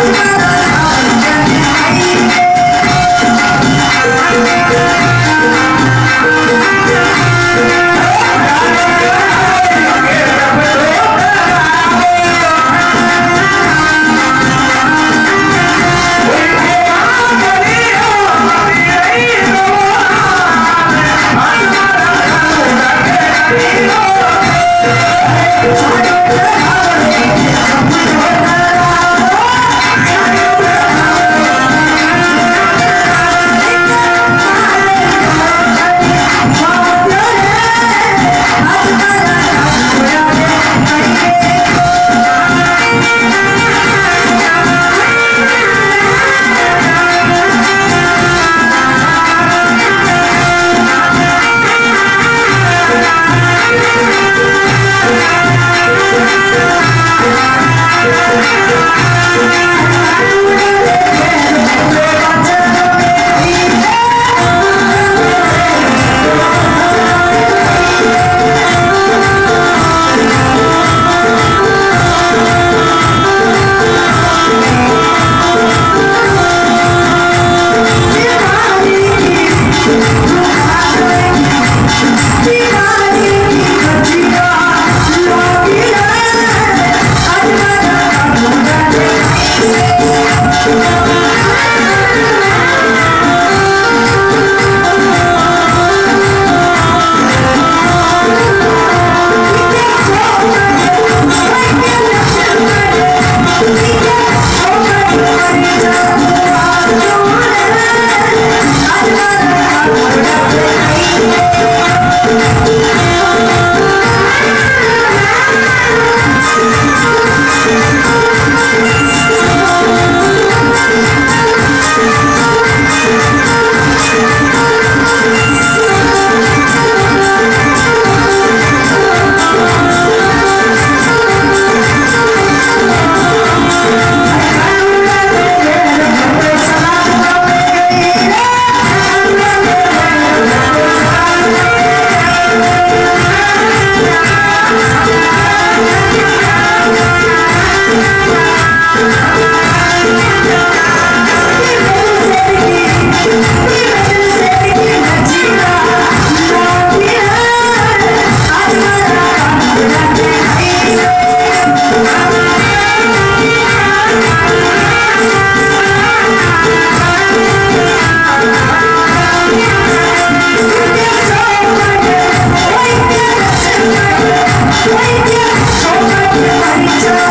Wake up, wake up, wake up,